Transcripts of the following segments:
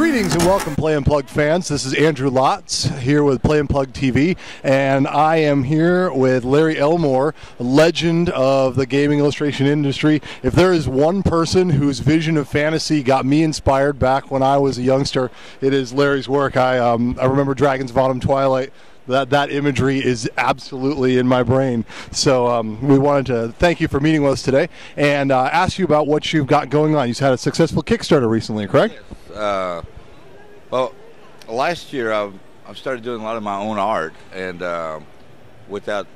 Greetings and welcome, Play and Plug fans. This is Andrew Lotz here with Play and Plug TV, and I am here with Larry Elmore, a legend of the gaming illustration industry. If there is one person whose vision of fantasy got me inspired back when I was a youngster, it is Larry's work. I remember Dragon's Bottom Twilight. That imagery is absolutely in my brain. So we wanted to thank you for meeting with us today and ask you about what you've got going on. You've had a successful Kickstarter recently, correct? Yes. Well, last year I've started doing a lot of my own art, and without,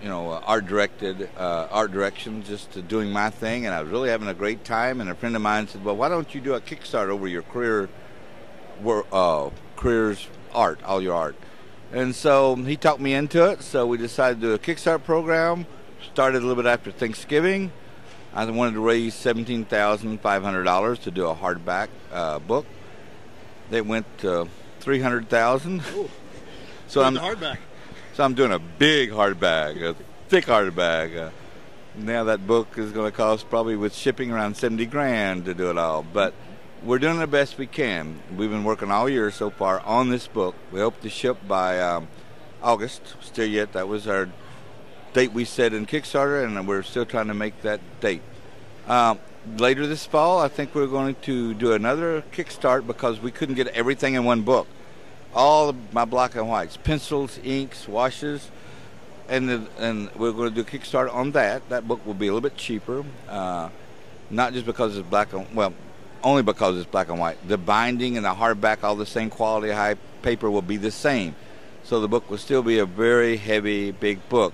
you know, art direction, just to doing my thing, and I was really having a great time. And a friend of mine said, "Well, why don't you do a Kickstarter over your career's art, all your art?" And so he talked me into it, so we decided to do a Kickstarter program. Started a little bit after Thanksgiving. I wanted to raise $17,500 to do a hardback book. They went to $300,000. So I'm doing a big hardback, a thick hardback. Now that book is going to cost, probably with shipping, around $70,000 to do it all. But we're doing the best we can. We've been working all year so far on this book. We hope to ship by August. Still yet, that was our date we set in Kickstarter, and we're still trying to make that date. Later this fall, I think we're going to do another Kickstarter because we couldn't get everything in one book. All of my black and whites, pencils, inks, washes, and we're going to do a Kickstarter on that. That book will be a little bit cheaper, not just because it's black and, well, only because it's black and white. The binding and the hardback, all the same quality, high paper will be the same. So the book will still be a very heavy, big book.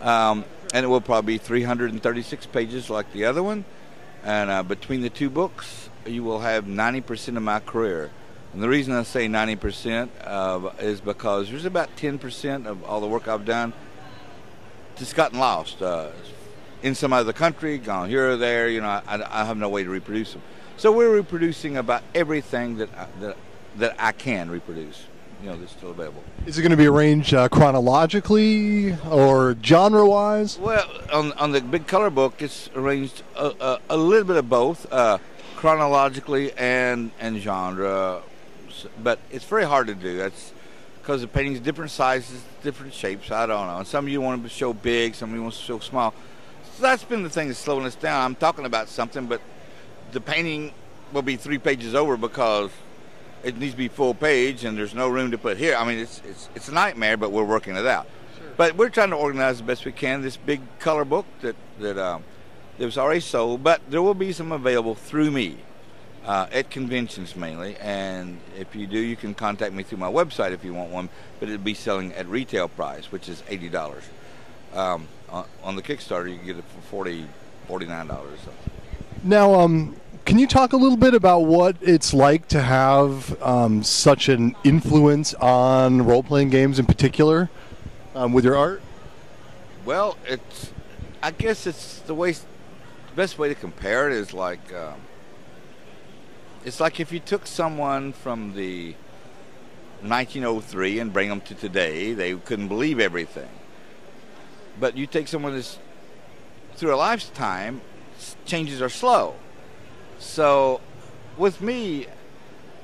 And it will probably be 336 pages like the other one. And between the two books, you will have 90% of my career. And the reason I say 90% is because there's about 10% of all the work I've done just gotten lost. In some other country, gone here or there, you know, I have no way to reproduce them. So we're reproducing about everything that I can reproduce, you know, that's still available. Is it going to be arranged chronologically or genre-wise? Well, on the big color book, it's arranged a little bit of both, chronologically and genre. But it's very hard to do. That's because the paintings, different sizes, different shapes. I don't know. And some of you want to show big, some of you want to show small. So that's been the thing that's slowing us down. I'm talking about something, but the painting will be 3 pages over because it needs to be full page and there's no room to put here. I mean, it's a nightmare, but we're working it out. Sure. But we're trying to organize the best we can this big color book that was already sold, but there will be some available through me at conventions mainly. And if you do, you can contact me through my website if you want one, but it'll be selling at retail price, which is $80. On the Kickstarter, you can get it for $49. So. Now, can you talk a little bit about what it's like to have such an influence on role-playing games in particular with your art? Well, I guess it's the best way to compare it is like, it's like if you took someone from the 1903 and bring them to today, they couldn't believe everything. But you take someone that's through a lifetime, changes are slow. So with me,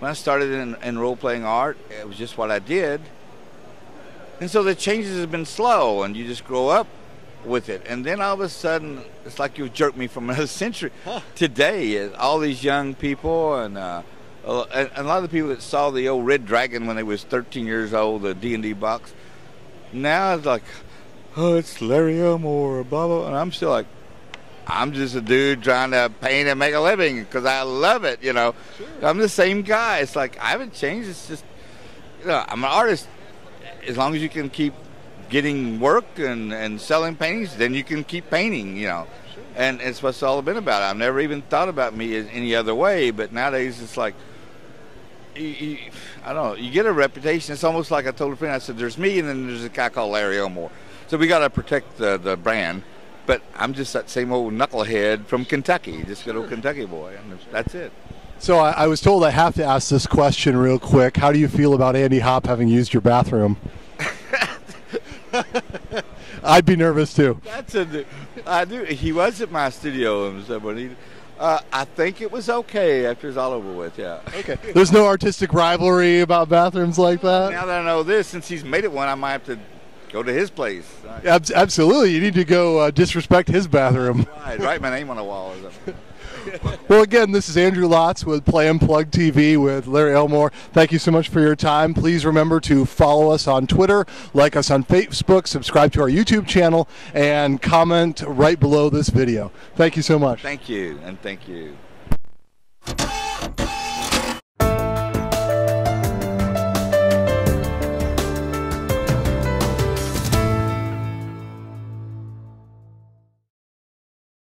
when I started in role-playing art, it was just what I did, and so the changes have been slow and you just grow up with it. And then all of a sudden, it's like you jerked me from another century. Today, all these young people and a lot of the people that saw the old Red Dragon when they was 13 years old, the D&D box, now it's like, oh, it's Larry Elmore, blah, blah, and I'm still like, I'm just a dude trying to paint and make a living because I love it, you know. Sure. I'm the same guy. It's like, I haven't changed. It's just, you know, I'm an artist. As long as you can keep getting work and selling paintings, then you can keep painting, you know. Sure. And it's what's all been about. I've never even thought about me in any other way, but nowadays it's like, I don't know, you get a reputation. It's almost like I told a friend, I said, there's me and then there's a guy called Larry Elmore. So we got to protect the brand. But I'm just that same old knucklehead from Kentucky, just good old Kentucky boy, and that's it. So I was told I have to ask this question real quick. How do you feel about Andy Hopp having used your bathroom? I'd be nervous too. I do. He was at my studio and so, but he, I think it was okay after it's all over with, yeah. Okay. There's no artistic rivalry about bathrooms like that? Now that I know this, since he's made it one, I might have to go to his place. Absolutely. You need to go disrespect his bathroom. Right. Write my name on a wall or something. Well, again, this is Andrew Lotz with Play and Plug TV with Larry Elmore. Thank you so much for your time. Please remember to follow us on Twitter, like us on Facebook, subscribe to our YouTube channel, and comment right below this video. Thank you so much. Thank you, and thank you.